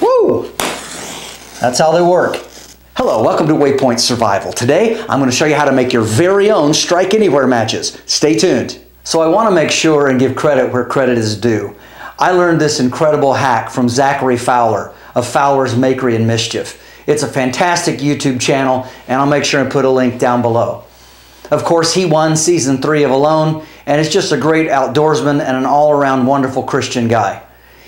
Woo! That's how they work. Hello, welcome to Waypoint Survival. Today, I'm going to show you how to make your very own strike anywhere matches. Stay tuned. So I want to make sure and give credit where credit is due. I learned this incredible hack from Zachary Fowler of Fowler's Makery and Mischief. It's a fantastic YouTube channel, and I'll make sure and put a link down below. Of course, he won season 3 of Alone, and is just a great outdoorsman and an all-around wonderful Christian guy.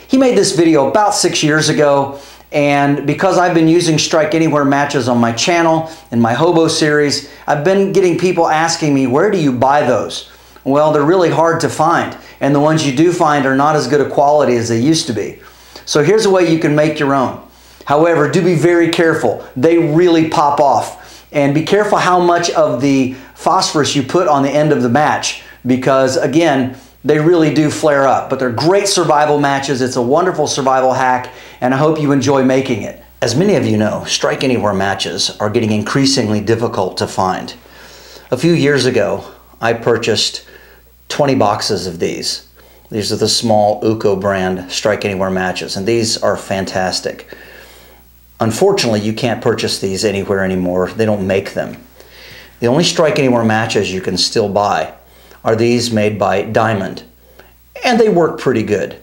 He made this video about 6 years ago, and because I've been using strike anywhere matches on my channel in my hobo series, I've been getting people asking me, where do you buy those? Well, they're really hard to find, and the ones you do find are not as good a quality as they used to be. So here's a way you can make your own. However, do be very careful. They really pop off. And be careful how much of the phosphorus you put on the end of the match, because again, they really do flare up, but they're great survival matches. It's a wonderful survival hack, and I hope you enjoy making it. As many of you know, strike anywhere matches are getting increasingly difficult to find. A few years ago, I purchased 20 boxes of these. These are the small UCO brand strike anywhere matches, and these are fantastic. Unfortunately, you can't purchase these anywhere anymore. They don't make them. The only strike anywhere matches you can still buy are these made by Diamond, and they work pretty good.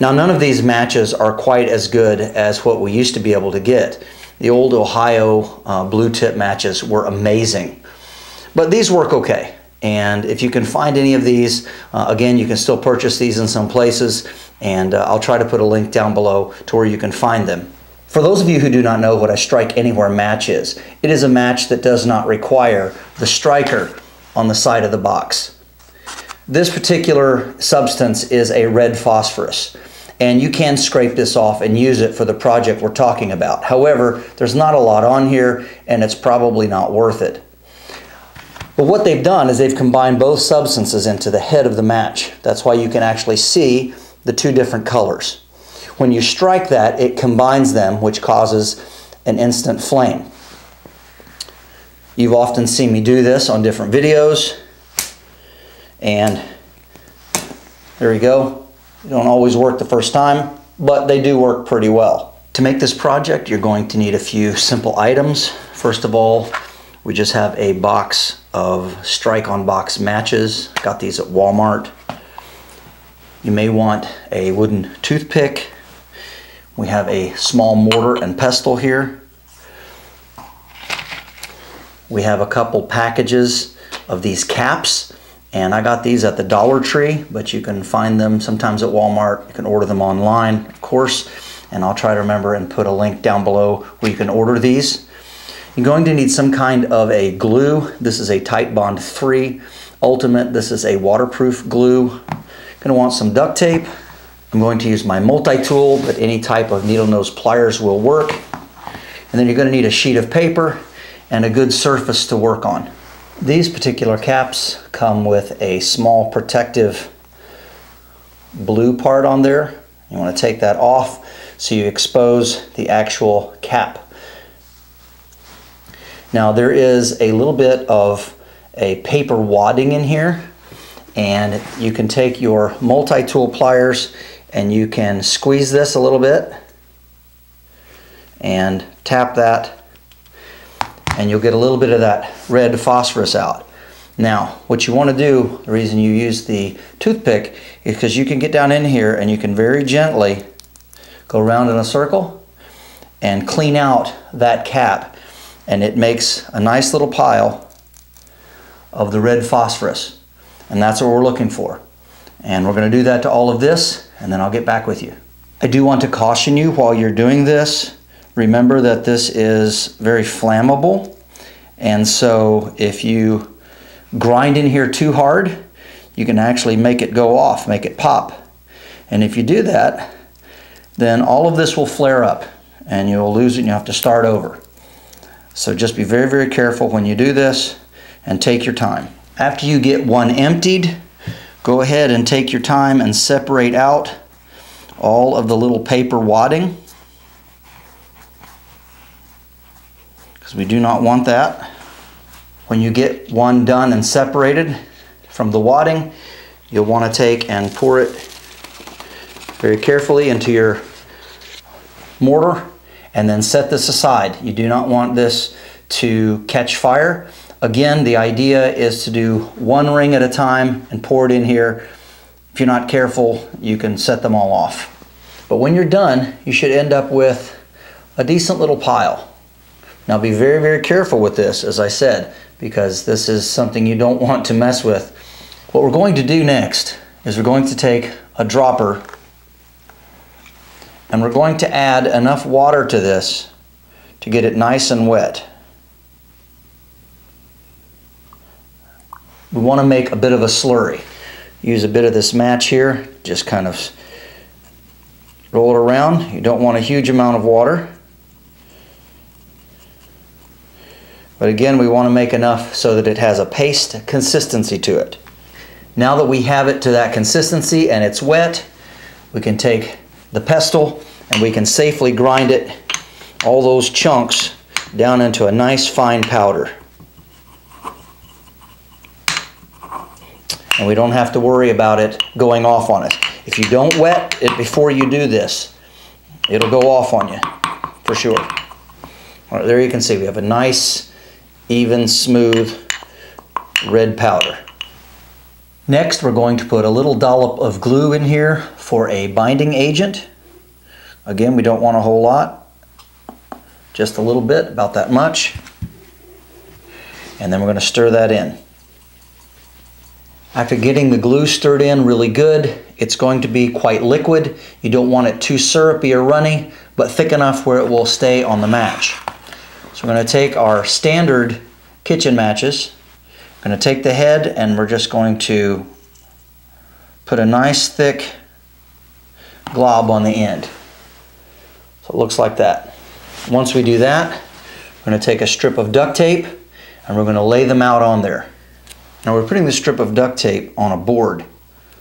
Now, none of these matches are quite as good as what we used to be able to get. The old Ohio blue tip matches were amazing, but these work okay. And if you can find any of these, again, you can still purchase these in some places, and I'll try to put a link down below to where you can find them. For those of you who do not know what a strike anywhere match is, it is a match that does not require the striker on the side of the box. This particular substance is a red phosphorus, and you can scrape this off and use it for the project we're talking about. However, there's not a lot on here, and it's probably not worth it. But what they've done is they've combined both substances into the head of the match. That's why you can actually see the two different colors. When you strike that, it combines them, which causes an instant flame. You've often seen me do this on different videos, and there you go. They don't always work the first time, but they do work pretty well. To make this project, you're going to need a few simple items. First of all, we just have a box of strike on box matches. Got these at Walmart. You may want a wooden toothpick. We have a small mortar and pestle here. We have a couple packages of these caps, and I got these at the Dollar Tree, but you can find them sometimes at Walmart. You can order them online, of course, and I'll try to remember and put a link down below where you can order these. You're going to need some kind of a glue. This is a Titebond III Ultimate. This is a waterproof glue. You're going to want some duct tape. I'm going to use my multi-tool, but any type of needle nose pliers will work. And then you're going to need a sheet of paper and a good surface to work on. These particular caps come with a small protective blue part on there. You want to take that off so you expose the actual cap. Now, there is a little bit of a paper wadding in here, and you can take your multi-tool pliers and you can squeeze this a little bit and tap that, and you'll get a little bit of that red phosphorus out. Now, what you want to do, the reason you use the toothpick is because you can get down in here and you can very gently go around in a circle and clean out that cap. And it makes a nice little pile of the red phosphorus. And that's what we're looking for. And we're going to do that to all of this, and then I'll get back with you. I do want to caution you while you're doing this. Remember that this is very flammable. And so if you grind in here too hard, you can actually make it go off, make it pop. And if you do that, then all of this will flare up and you'll lose it and you'll have to start over. So just be very, very careful when you do this and take your time. After you get one emptied, go ahead and take your time and separate out all of the little paper wadding, because we do not want that. When you get one done and separated from the wadding, you'll want to take and pour it very carefully into your mortar and then set this aside. You do not want this to catch fire. Again, the idea is to do one ring at a time and pour it in here. If you're not careful, you can set them all off. But when you're done, you should end up with a decent little pile. Now be very, very careful with this, as I said, because this is something you don't want to mess with. What we're going to do next is we're going to take a dropper and we're going to add enough water to this to get it nice and wet. We want to make a bit of a slurry. Use a bit of this match here, just kind of roll it around. You don't want a huge amount of water. But again, we want to make enough so that it has a paste consistency to it. Now that we have it to that consistency and it's wet, we can take the pestle and we can safely grind it, all those chunks, down into a nice fine powder. And we don't have to worry about it going off on us. If you don't wet it before you do this, it'll go off on you for sure. All right, there you can see we have a nice, even, smooth red powder. Next, we're going to put a little dollop of glue in here for a binding agent. Again, we don't want a whole lot, just a little bit, about that much. And then we're going to stir that in. After getting the glue stirred in really good, it's going to be quite liquid. You don't want it too syrupy or runny, but thick enough where it will stay on the match. So we're going to take our standard kitchen matches. I'm going to take the head and we're just going to put a nice thick glob on the end. So it looks like that. Once we do that, we're going to take a strip of duct tape and we're going to lay them out on there. Now we're putting the strip of duct tape on a board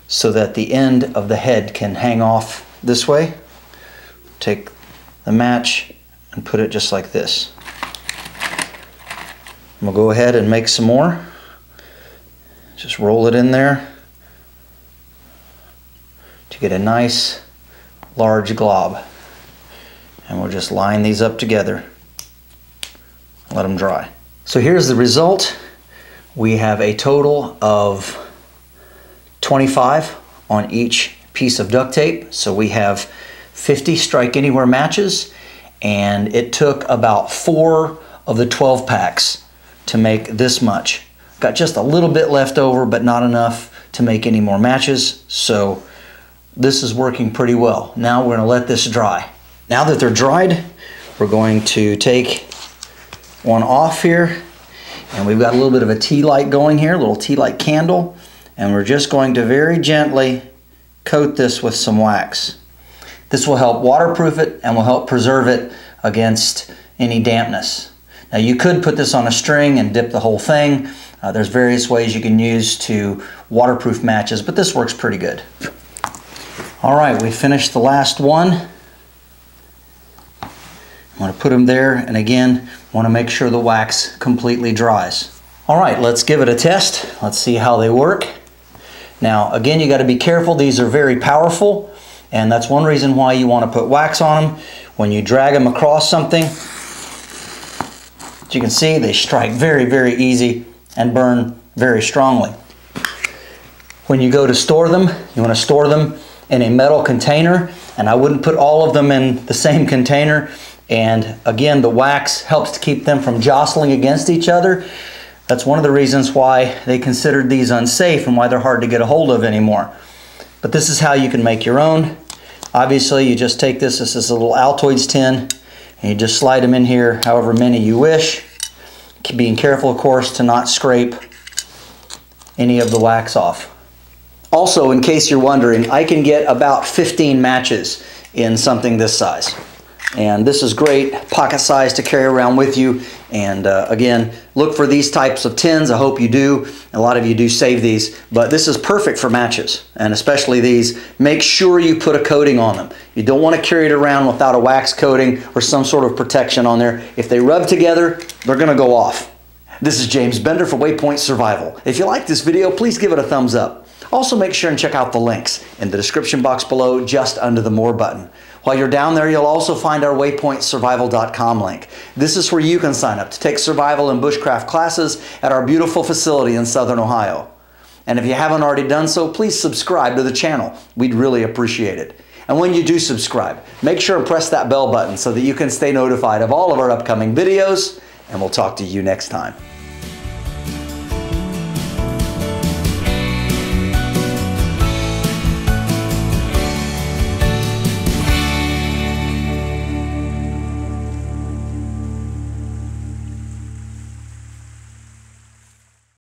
so that the end of the head can hang off this way. Take the match and put it just like this. We'll go ahead and make some more. Just roll it in there to get a nice large glob. And we'll just line these up together and let them dry. So here's the result. We have a total of 25 on each piece of duct tape. So we have 50 Strike Anywhere matches, and it took about 4 of the 12 packs to make this much. Got just a little bit left over, but not enough to make any more matches. So this is working pretty well. Now we're gonna let this dry. Now that they're dried, we're going to take one off here. And we've got a little bit of a tea light going here, a little tea light candle. And we're just going to very gently coat this with some wax. This will help waterproof it and will help preserve it against any dampness. Now you could put this on a string and dip the whole thing. There's various ways you can use to waterproof matches, but this works pretty good. All right, we finished the last one. I'm going to put them there, and again, want to make sure the wax completely dries. All right, let's give it a test. Let's see how they work. Now, again, you got to be careful. These are very powerful, and that's one reason why you want to put wax on them. When you drag them across something, as you can see, they strike very, very easy and burn very strongly. When you go to store them, you want to store them in a metal container, and I wouldn't put all of them in the same container. And again, the wax helps to keep them from jostling against each other. That's one of the reasons why they considered these unsafe and why they're hard to get a hold of anymore. But this is how you can make your own. Obviously, you just take this, this is a little Altoids tin, and you just slide them in here however many you wish. Being careful, of course, to not scrape any of the wax off. Also, in case you're wondering, I can get about 15 matches in something this size. And this is great, pocket size to carry around with you. And again, look for these types of tins. I hope you do. A lot of you do save these, but this is perfect for matches, and especially these. Make sure you put a coating on them. You don't want to carry it around without a wax coating or some sort of protection on there. If they rub together, they're gonna go off. This is James Bender for Waypoint Survival. If you like this video, please give it a thumbs up. Also, make sure and check out the links in the description box below, just under the More button. While you're down there, you'll also find our waypointsurvival.com link. This is where you can sign up to take survival and bushcraft classes at our beautiful facility in Southern Ohio. And if you haven't already done so, please subscribe to the channel. We'd really appreciate it. And when you do subscribe, make sure and press that bell button so that you can stay notified of all of our upcoming videos, and we'll talk to you next time.